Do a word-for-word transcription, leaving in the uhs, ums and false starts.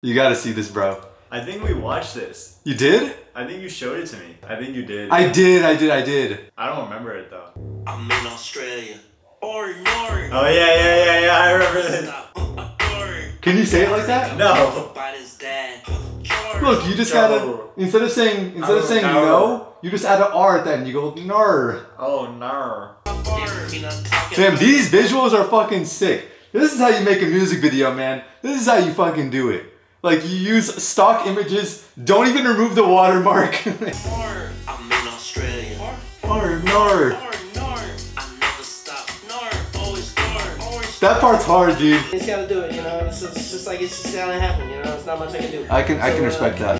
You gotta see this, bro. I think we watched this. You did? I think you showed it to me. I think you did. I did, I did, I did. I don't remember it though. I'm in Australia. Or North. Oh yeah, yeah, yeah, yeah, I remember this. Can you say it like that? No. Look, you just gotta, instead of saying, instead of saying no, you just add an R at that and you go, nar. Oh, nar. Fam, these visuals are fucking sick. This is how you make a music video, man. This is how you fucking do it. Like, you use stock images, don't even remove the watermark. Or, I'm in Australia. Or, nar. That part's hard, dude. You just gotta do it, you know? It's just, it's just like, it's just gotta happen, you know? It's not much I can do. I can, so, I can respect uh, that.